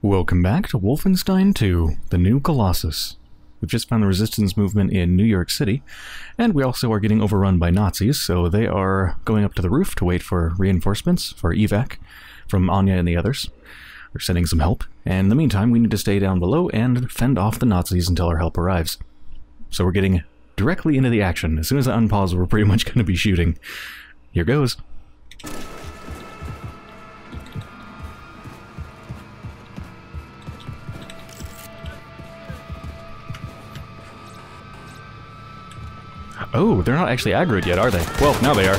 Welcome back to Wolfenstein 2: The New Colossus. We've just found the resistance movement in New York City, and we also are getting overrun by Nazis, so they are going up to the roof to wait for reinforcements, for evac, from Anya and the others. We're sending some help, and in the meantime we need to stay down below and fend off the Nazis until our help arrives. So we're getting directly into the action. As soon as I unpause, we're pretty much going to be shooting. Here goes. Oh, they're not actually aggroed yet, are they? Well, now they are.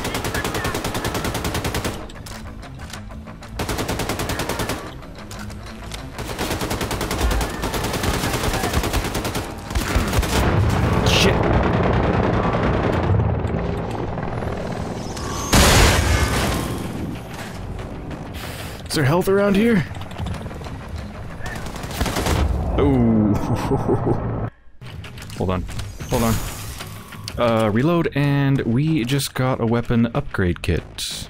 Shit. Is there health around here? Oh. Hold on. Hold on. Reload, and we just got a weapon upgrade kit.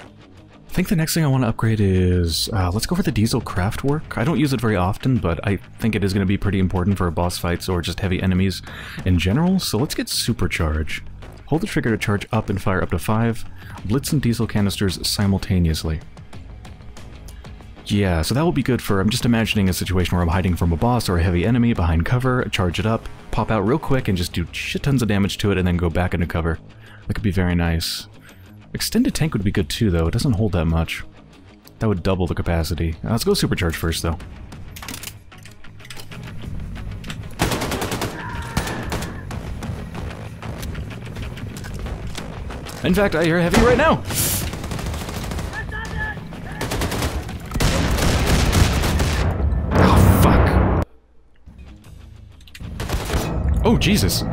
I think the next thing I want to upgrade is... let's go for the diesel craftwork. I don't use it very often, but I think it is going to be pretty important for boss fights or just heavy enemies in general, so let's get supercharge. Hold the trigger to charge up and fire up to 5 blitz and diesel canisters simultaneously. Yeah, so that will be good for... I'm just imagining a situation where I'm hiding from a boss or a heavy enemy behind cover, charge it up, pop out real quick and just do shit tons of damage to it and then go back into cover. That could be very nice. Extended tank would be good too, though. It doesn't hold that much. That would double the capacity. Let's go supercharge first, though. In fact, I hear heavy right now! Oh, Jesus.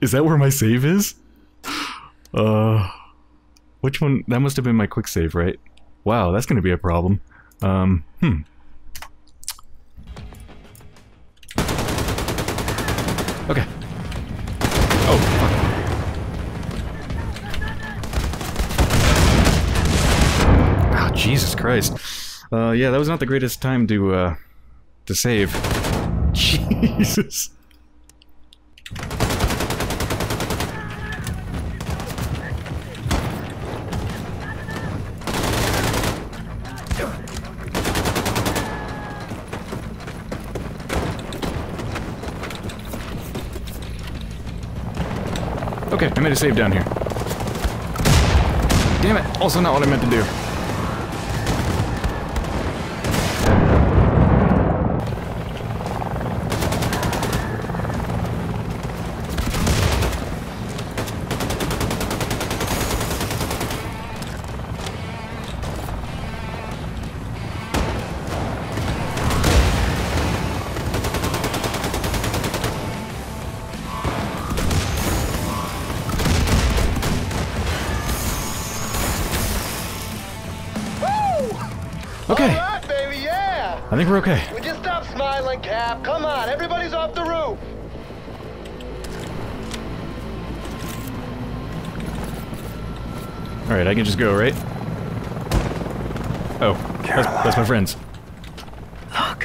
Is that where my save is? Which one? That must have been my quick save, right? Wow, that's going to be a problem. Okay. Oh, fuck. Oh, Jesus Christ. Yeah, that was not the greatest time to save. Jesus. Okay, I made a save down here. Damn it, also not what I meant to do. Okay. All right, baby, yeah. I think we're okay. Would you stop smiling, Cap? Come on, everybody's off the roof. All right, I can just go, right? Oh, that's my friends. Look.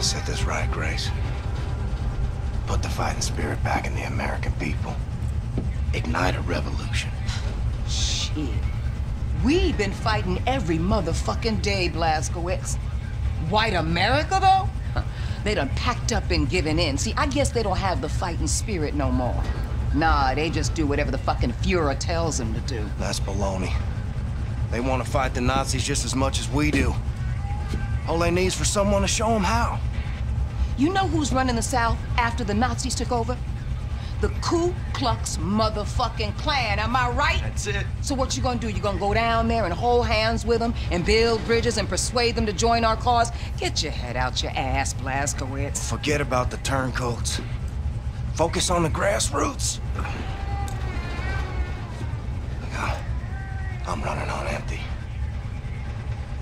Set this right, Grace. Put the fighting spirit back in the American people. Ignite a revolution. Shit. We've been fighting every motherfucking day, Blazkowicz. White America, though? Huh. They done packed up and given in. See, I guess they don't have the fighting spirit no more. Nah, they just do whatever the fucking Fuhrer tells them to do. That's baloney. They want to fight the Nazis just as much as we do. All they need is for someone to show them how. You know who's running the South after the Nazis took over? The Ku Klux motherfucking Klan, am I right? That's it. So what you gonna do? You gonna go down there and hold hands with them and build bridges and persuade them to join our cause? Get your head out your ass, Blazkowicz. Forget about the turncoats. Focus on the grassroots. I'm running on empty.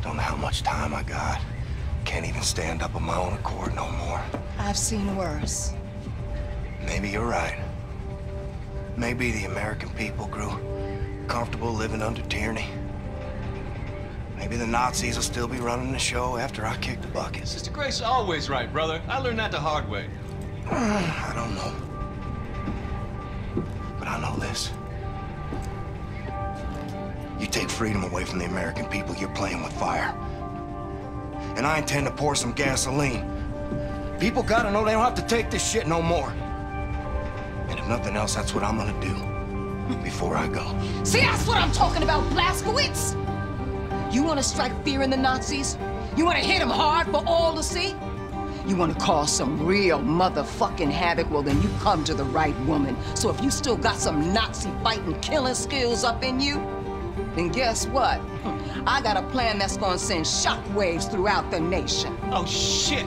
Don't know how much time I got. Can't even stand up on my own accord no more. I've seen worse. Maybe you're right. Maybe the American people grew comfortable living under tyranny. Maybe the Nazis will still be running the show after I kick the bucket. Sister Grace is always right, brother. I learned that the hard way. I don't know. But I know this. You take freedom away from the American people, you're playing with fire. And I intend to pour some gasoline. People gotta know they don't have to take this shit no more. And if nothing else, that's what I'm gonna do before I go. See, that's what I'm talking about, Blazkowicz! You wanna strike fear in the Nazis? You wanna hit them hard for all to see? You wanna cause some real motherfucking havoc? Well, then you come to the right woman. So if you still got some Nazi fighting, killing skills up in you, then guess what? I got a plan that's gonna send shockwaves throughout the nation. Oh, shit!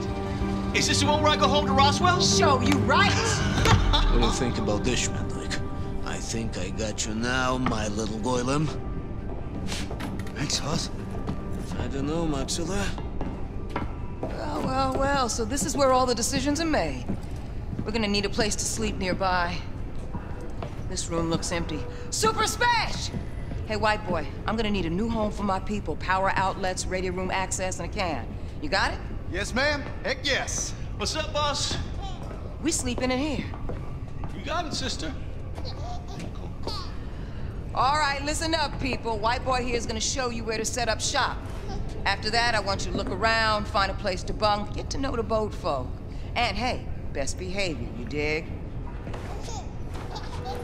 Is this the one where I go home to Roswell? Show you right! What do you think about this, Schmendlick? I think I got you now, my little golem. Thanks, Hoss. I don't know, Maxilla. Well, well, well, so this is where all the decisions are made. We're gonna need a place to sleep nearby. This room looks empty. Super smash! Hey, white boy, I'm gonna need a new home for my people. Power outlets, radio room access, and a can. You got it? Yes, ma'am. Heck yes. What's up, boss? We sleeping in here. You got it, sister. All right, listen up, people. White boy here is gonna show you where to set up shop. After that, I want you to look around, find a place to bunk, get to know the boat folk. And hey, best behavior, you dig?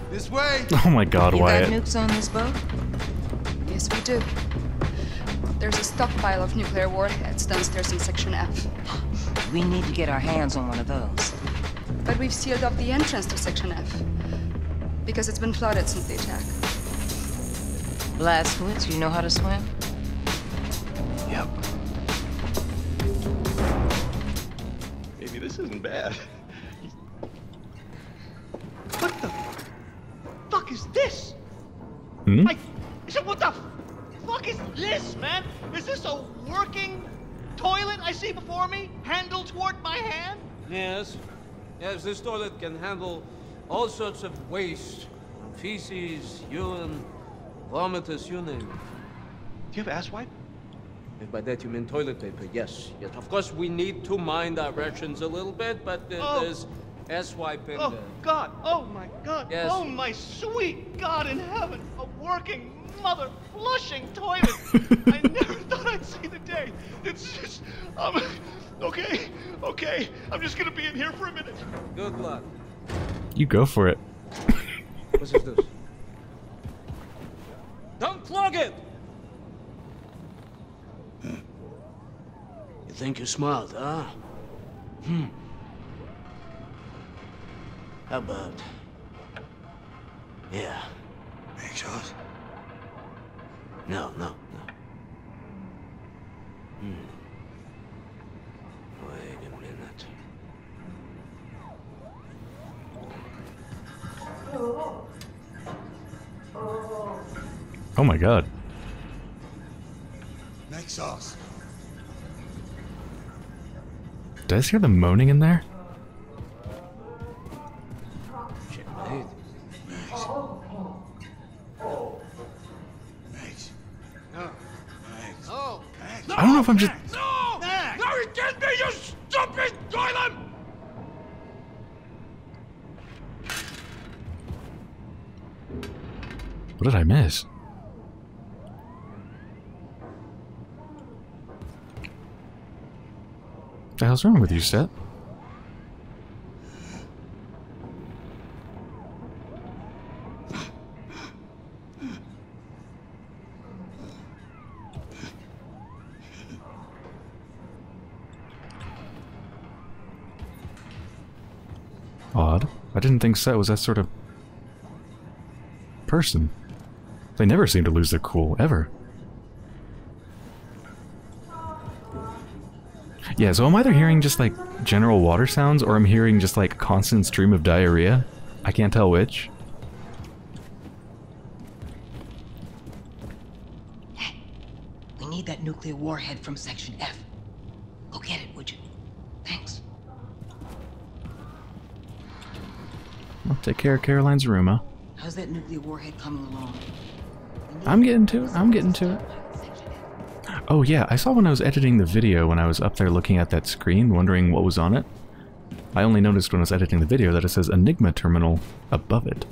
This way. Oh my God, Wyatt. You got nukes on this boat? Yes, we do. There's a stockpile of nuclear warheads downstairs in Section F. We need to get our hands on one of those. But we've sealed off the entrance to Section F, because it's been flooded since the attack. Blazkowicz, you know how to swim? Yep. Maybe this isn't bad. What the fuck is this? Hmm? What the fuck is this, man? Is this a working toilet I see before me? Handle toward my hand? Yes. Yes, this toilet can handle all sorts of waste. Feces, urine, vomitus, you name it. Do you have asswipe? If by that you mean toilet paper, yes. Yes, of course we need to mind our rations a little bit, but there's asswipe in there. Oh, God. Oh, my God. Yes. Oh, my sweet God in heaven. A working mother flushing toilet. I never thought I'd see the day. It's just, okay. I'm just gonna be in here for a minute. Good luck. You go for it. What's this? Don't clog it. You think you're smart, huh? How about? Yeah. Make sure. No. Wait a minute. Oh my God. Make sauce. Did I just hear the moaning in there? I don't know if I'm just. No! No, you can't be, you stupid golem! What did I miss? What the hell's wrong with you, Seth? Odd. I didn't think Set was that sort of person. They never seem to lose their cool, ever. Yeah, so I'm either hearing just like general water sounds or I'm hearing just like constant stream of diarrhea. I can't tell which. need that nuclear warhead from Section F. Go get it, would you? Thanks. I'll take care of Caroline's room, huh? How's that nuclear warhead coming along? I'm getting to it. I'm getting to it. Oh yeah, I saw when I was editing the video, when I was up there looking at that screen, wondering what was on it. I only noticed when I was editing the video that it says Enigma Terminal above it.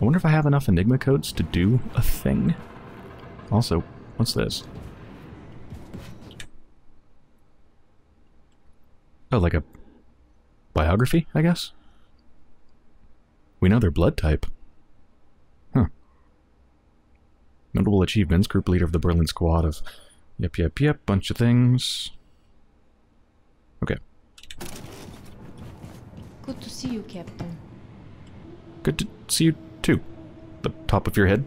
I wonder if I have enough Enigma codes to do a thing. Also, what's this? Oh, like a biography, I guess? We know their blood type. Huh. Notable achievements, group leader of the Berlin squad of... Yep, yep, yep, bunch of things. Okay. Good to see you, Captain. Good to see you, too. The top of your head.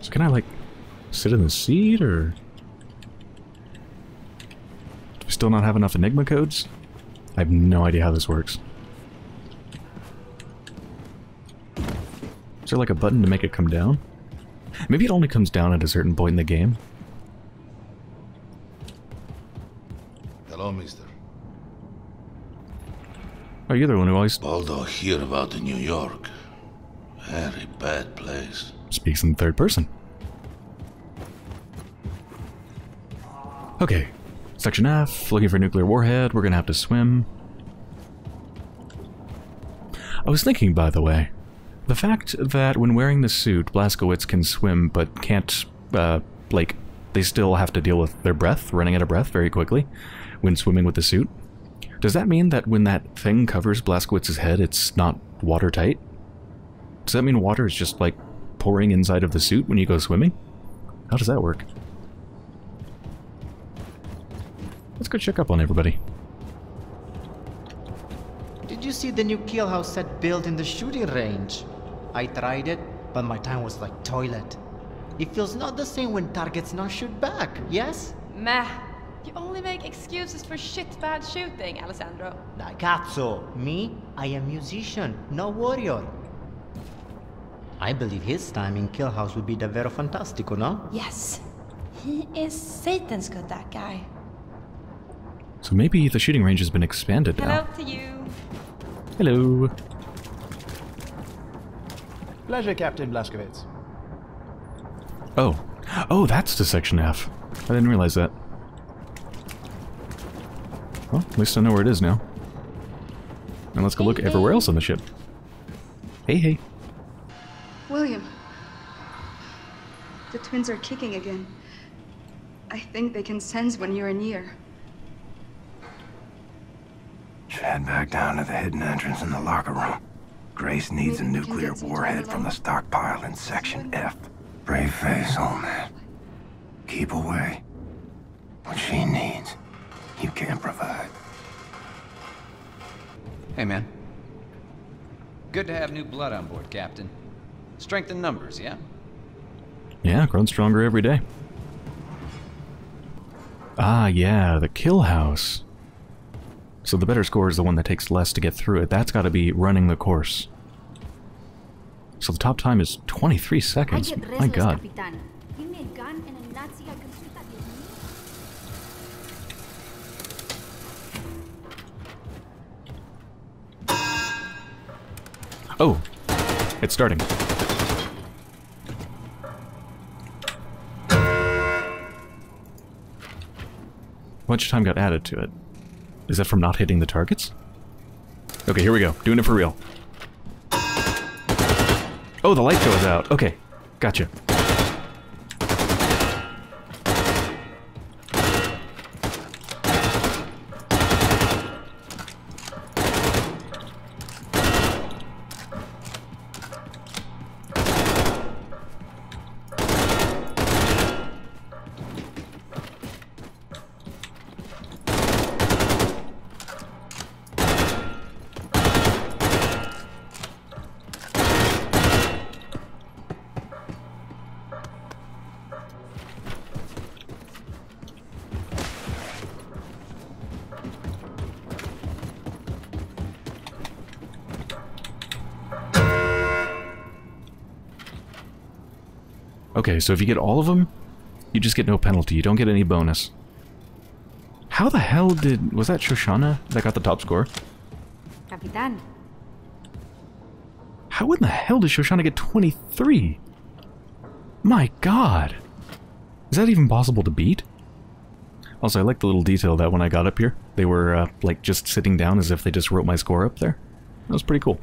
So can I, like, sit in the seat, or...? Do we still not have enough Enigma codes? I have no idea how this works. Is there, like, a button to make it come down? Maybe it only comes down at a certain point in the game. Hello, mister. Oh, you're the one who always... Boldo here about New York. Very bad place. Speaks in third person. Okay. Section F, looking for a nuclear warhead. We're gonna have to swim. I was thinking, by the way, the fact that when wearing the suit, Blazkowicz can swim but can't, like, they still have to deal with their breath, running out of breath very quickly when swimming with the suit. Does that mean that when that thing covers Blazkowicz's head, it's not watertight? Does that mean water is just, like, pouring inside of the suit when you go swimming? How does that work? Let's go check up on everybody. Did you see the new kill house set built in the shooting range? I tried it, but my time was like toilet. It feels not the same when targets not shoot back, yes? Meh. You only make excuses for shit-bad shooting, Alessandro. Ragazzo, me? I am musician, no warrior. I believe his time in kill house would be davvero fantastico, no? Yes. He is Satan's good, that guy. So maybe the shooting range has been expanded now. Hello to you. Hello. Pleasure, Captain Blazkowicz. Oh. Oh, that's the Section F. I didn't realize that. Well, at least I know where it is now. And let's go look everywhere else on the ship. Hey, hey. William. The twins are kicking again. I think they can sense when you're near. Should head back down to the hidden entrance in the locker room. Grace needs a nuclear warhead from the stockpile in Section F. Brave face, old man. Keep away. What she needs, you can't provide. Hey, man. Good to have new blood on board, Captain. Strength in numbers, yeah? Yeah, grown stronger every day. Ah, yeah, the kill house. So the better score is the one that takes less to get through it. That's got to be running the course. So the top time is 23 seconds. My God. Oh, it's starting. Much time got added to it. Is that from not hitting the targets? Okay, here we go. Doing it for real. Oh, the light goes out. Okay, gotcha. Okay, so if you get all of them, you just get no penalty. You don't get any bonus. How the hell did... Was that Shoshana that got the top score? Capitan. How in the hell did Shoshana get 23? My god. Is that even possible to beat? Also, I like the little detail that when I got up here, they were, like, just sitting down as if they just wrote my score up there. That was pretty cool.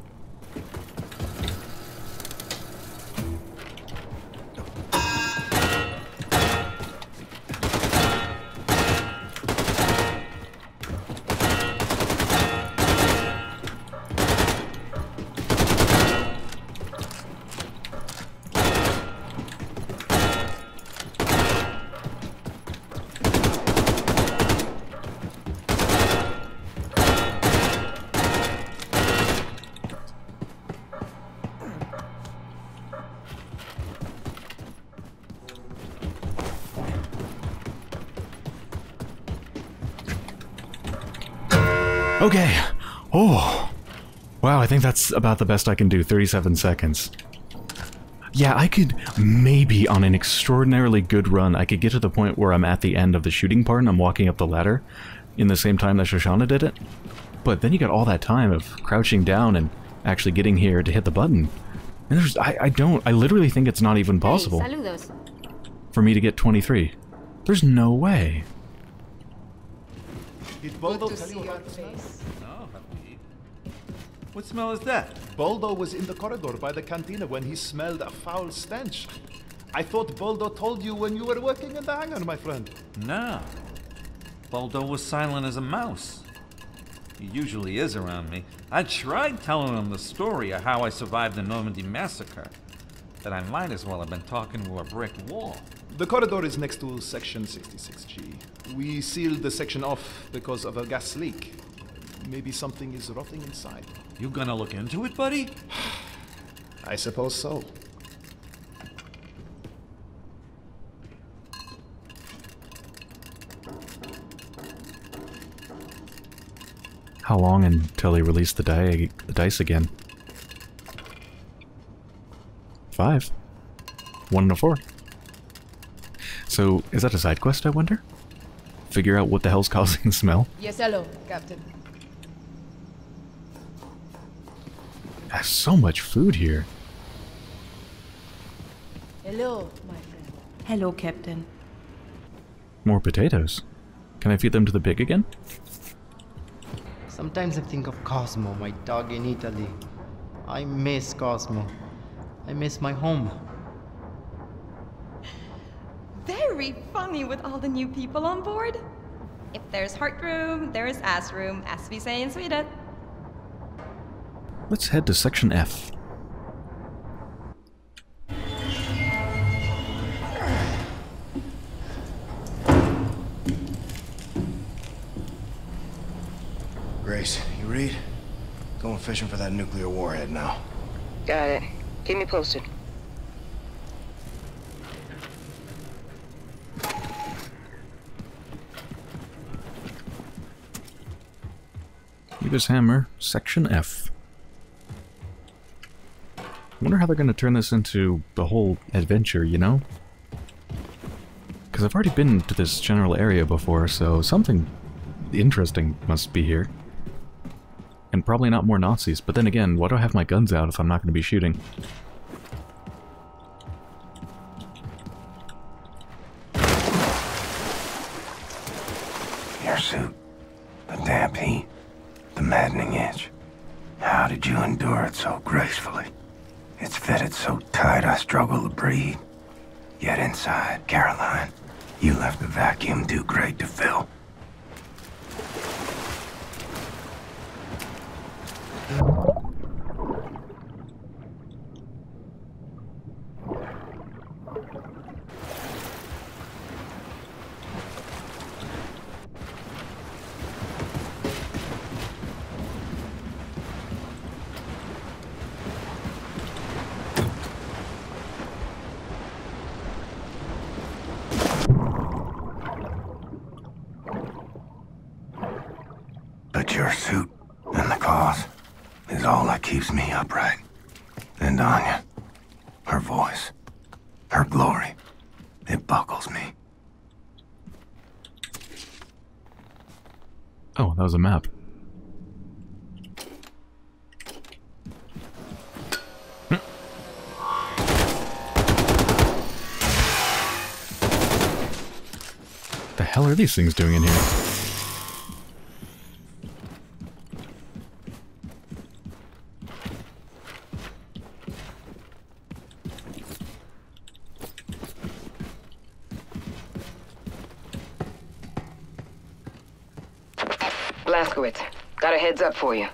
Okay. Oh. Wow, I think that's about the best I can do. 37 seconds. Yeah, I could maybe on an extraordinarily good run, I could get to the point where I'm at the end of the shooting part and I'm walking up the ladder in the same time that Shoshana did it. But then you got all that time of crouching down and actually getting here to hit the button. And there's, I literally think it's not even possible for me to get 23. There's no way. Did Boldo tell you about the smell? No, not indeed. What smell is that? Boldo was in the corridor by the cantina when he smelled a foul stench. I thought Boldo told you when you were working in the hangar, my friend. No. Boldo was silent as a mouse. He usually is around me. I tried telling him the story of how I survived the Normandy massacre. But I might as well have been talking to a brick wall. The corridor is next to Section 66G. We sealed the section off because of a gas leak. Maybe something is rotting inside. You gonna look into it, buddy? I suppose so. How long until they release the dice again? 5. 1 and a 4. So, is that a side quest, I wonder? Figure out what the hell's causing the smell? Yes, hello, Captain. There's so much food here. Hello, my friend. Hello, Captain. More potatoes. Can I feed them to the pig again? Sometimes I think of Cosmo, my dog in Italy. I miss Cosmo. I miss my home. Very funny with all the new people on board. If there's heart room, there is ass room, as we say in Sweden. Let's head to Section F. Grace, you read? Going fishing for that nuclear warhead now. Got it. Keep me posted. His hammer, Section F. Wonder how they're gonna turn this into the whole adventure, you know? Because I've already been to this general area before, so something interesting must be here. And probably not more Nazis, but then again, why do I have my guns out if I'm not gonna be shooting? Your suit. The damp heat. The maddening itch. How did you endure it so gracefully? It's fitted so tight I struggle to breathe. Yet inside, Caroline, you left a vacuum too great to fill. Your suit and the cause is all that keeps me upright. And Anya, her voice, her glory. It boggles me. Oh, that was a map. The hell are these things doing in here? Blazkowicz, got a heads up for you.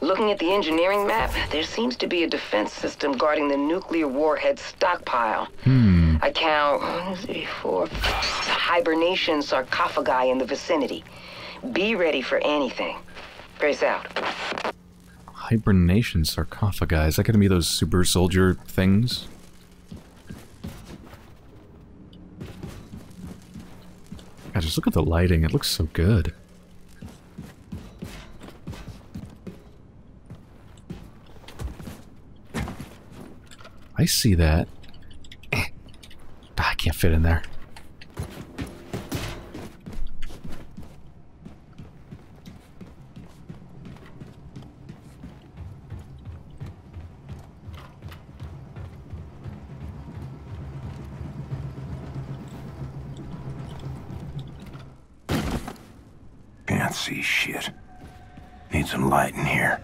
Looking at the engineering map, there seems to be a defense system guarding the nuclear warhead stockpile. I count 1, 2, 3, 4... hibernation sarcophagi in the vicinity. Be ready for anything. Grace out. Hibernation sarcophagi? Is that going to be those super soldier things? God, just look at the lighting. It looks so good. I see that. I can't fit in there. See shit. Need some light in here.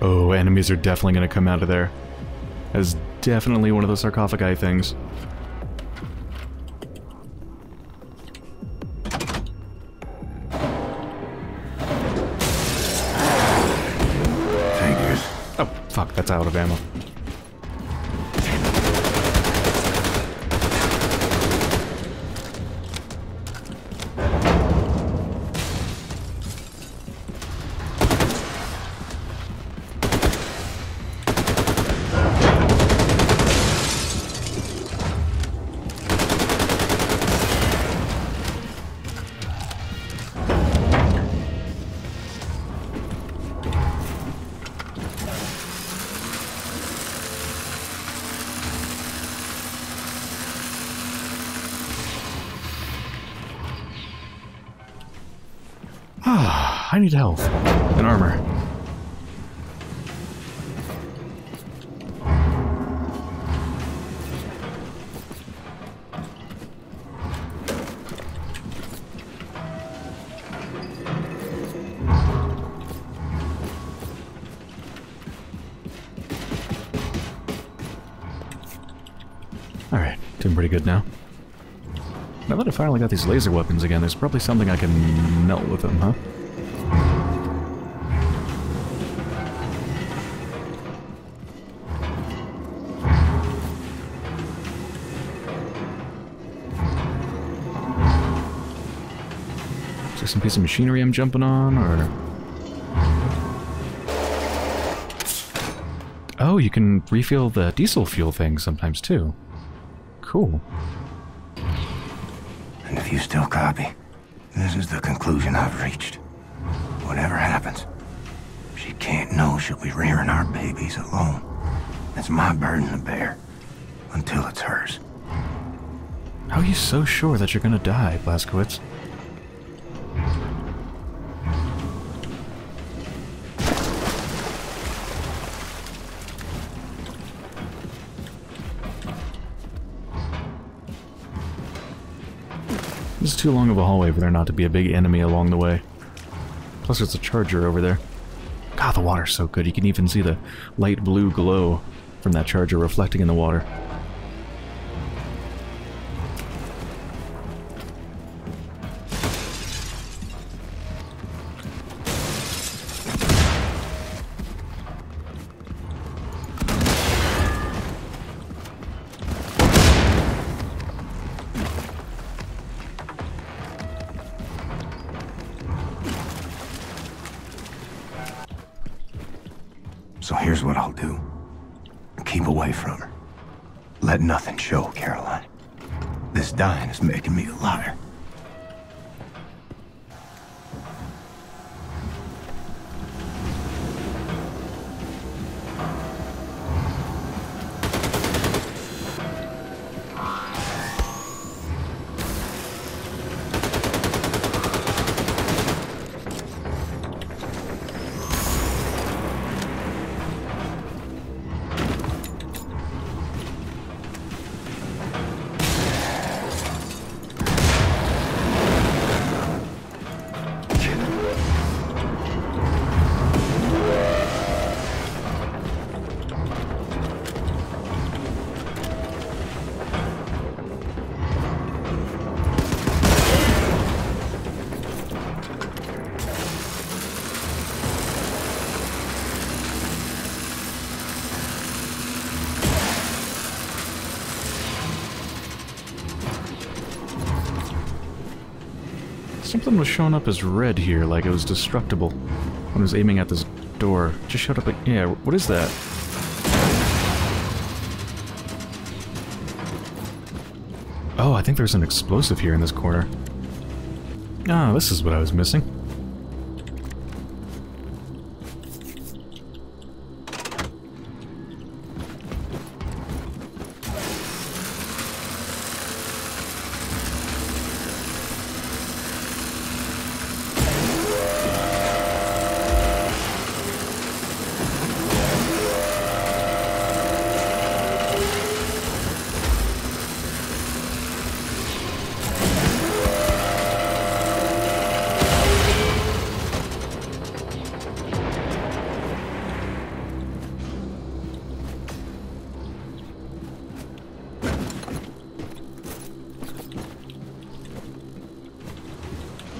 Oh, enemies are definitely gonna come out of there. That's definitely one of those sarcophagi things. Fingers. Oh, fuck, that's out of ammo. I need health and armor. All right, doing pretty good now. Now that I finally got these laser weapons again, there's probably something I can melt with them, huh? Some piece of machinery I'm jumping on, or... Oh, you can refuel the diesel fuel thing sometimes, too. Cool. And if you still copy, this is the conclusion I've reached. Whatever happens, she can't know she'll be rearing our babies alone. It's my burden to bear, until it's hers. How are you so sure that you're gonna die, Blazkowicz? This is too long of a hallway for there not to be a big enemy along the way. Plus there's a charger over there. God, the water's so good. You can even see the light blue glow from that charger reflecting in the water. So here's what I'll do. Keep away from her. Let nothing show, Caroline. This dying is making me a liar. Something was showing up as red here, like it was destructible. When it was aiming at this door. Just showed up like, yeah, what is that? Oh, I think there's an explosive here in this corner. Ah, this is what I was missing.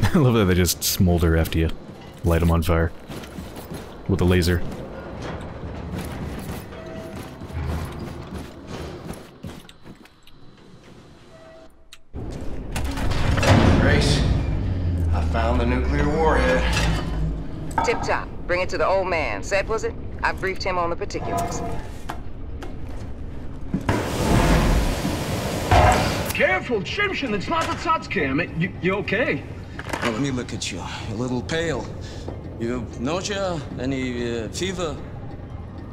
I love that they just smolder after you. Light them on fire. With a laser. Grace, I found the nuclear warhead. Tip top. Bring it to the old man. Seth, was it? I briefed him on the particulars. Careful, Shimshin, it's not the Tsutsukam. You okay? Well, let me look at you. You're a little pale. You have nausea? Any fever?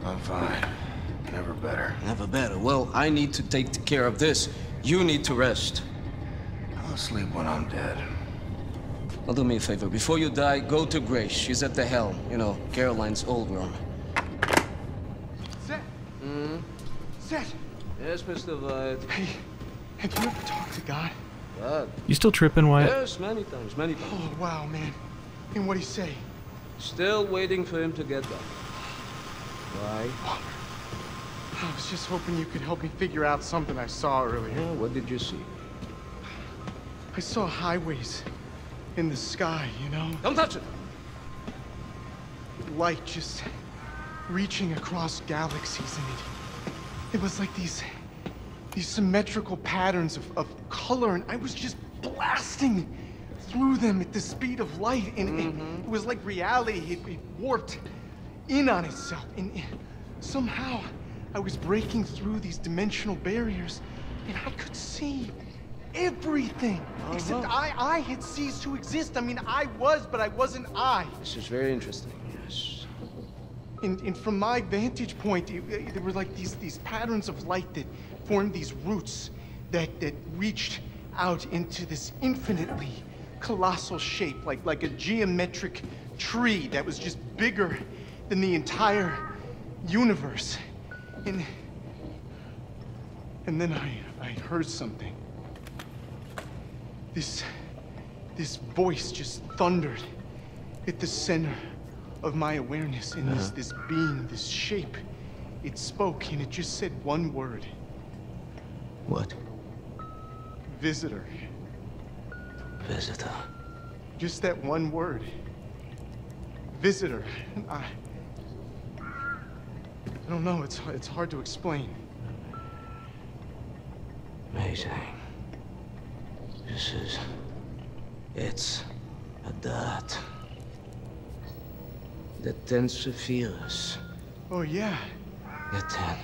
I'm fine. Never better. Never better. Well, I need to take care of this. You need to rest. I'll sleep when I'm dead. Well, do me a favor. Before you die, go to Grace. She's at the helm. You know, Caroline's old room. Seth? Mm-hmm. Seth? Yes, Mr. Wyatt. Hey, have you ever talked to God? You still tripping, Wyatt? Yes, many times, many times. Oh, wow, man. And what'd he say? Still waiting for him to get back. Why? I was just hoping you could help me figure out something I saw earlier. Oh, what did you see? I saw highways in the sky, you know? Don't touch it! Light just reaching across galaxies in it. It was like these symmetrical patterns of color, and I was just blasting through them at the speed of light, and it was like reality. It warped in on itself, and somehow I was breaking through these dimensional barriers, and I could see everything, except I had ceased to exist. I mean, I was, but I wasn't I. This is very interesting, yes. And from my vantage point, there were like these patterns of light that formed these roots that reached out into this infinitely colossal shape, like a geometric tree that was just bigger than the entire universe. And then I heard something. This voice just thundered at the center of my awareness, and this being, this shape, it spoke, and it just said one word. What? Visitor. Visitor. Just that one word. Visitor. I don't know, it's hard to explain. Amazing. It's a dart. The 10 Sephirus. Oh, yeah. The 10.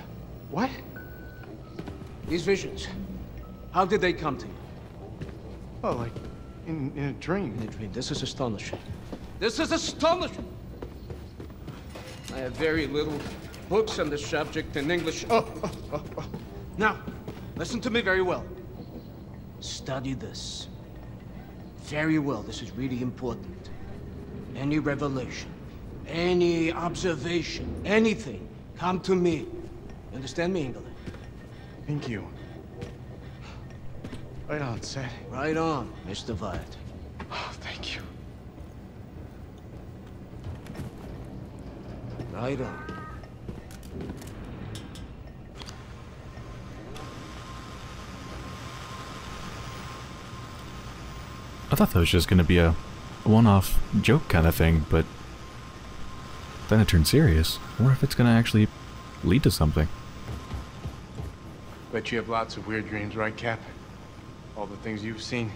What? These visions. How did they come to you? Oh, like in a dream. In a dream. This is astonishing. This is astonishing! I have very little books on this subject in English. Oh. Now, listen to me very well. Study this. Very well. This is really important. Any revelation, any observation, anything, come to me. You understand me, English? Thank you. Right on, Seth. Right on, Mr. Wyatt. Oh, thank you. Right on. I thought that was just gonna be a one-off joke kind of thing, but then it turned serious. I wonder if it's gonna actually lead to something. Bet you have lots of weird dreams, right, Cap? All the things you've seen.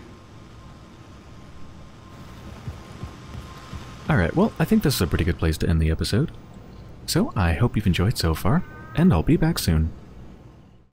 Alright, well, I think this is a pretty good place to end the episode. So, I hope you've enjoyed so far, and I'll be back soon.